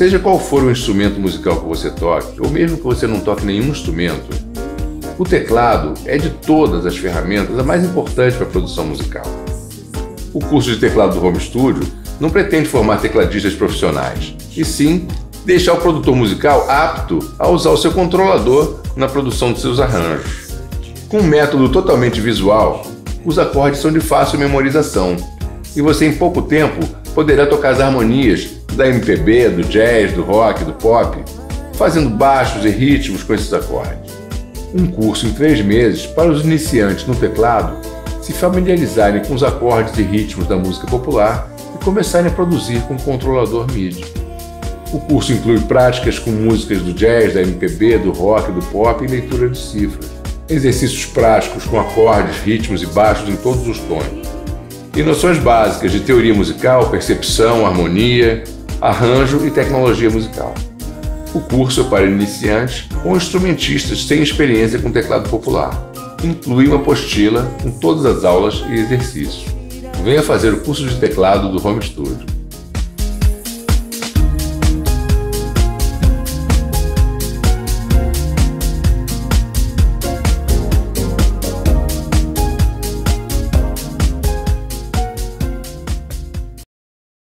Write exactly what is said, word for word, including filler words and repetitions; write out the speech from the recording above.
Seja qual for o instrumento musical que você toque, ou mesmo que você não toque nenhum instrumento, o teclado é de todas as ferramentas a mais importante para a produção musical. O curso de teclado do Home Studio não pretende formar tecladistas profissionais, e sim deixar o produtor musical apto a usar o seu controlador na produção de seus arranjos. Com um método totalmente visual, os acordes são de fácil memorização, e você em pouco tempo poderá tocar as harmonias da M P B, do jazz, do rock, do pop, fazendo baixos e ritmos com esses acordes. Um curso em três meses para os iniciantes no teclado se familiarizarem com os acordes e ritmos da música popular e começarem a produzir com o controlador MIDI. O curso inclui práticas com músicas do jazz, da M P B, do rock, do pop e leitura de cifras, exercícios práticos com acordes, ritmos e baixos em todos os tons, e noções básicas de teoria musical, percepção, harmonia, arranjo e tecnologia musical. O curso é para iniciantes ou instrumentistas sem experiência com teclado popular. Inclui uma apostila com todas as aulas e exercícios. Venha fazer o curso de teclado do Home Studio.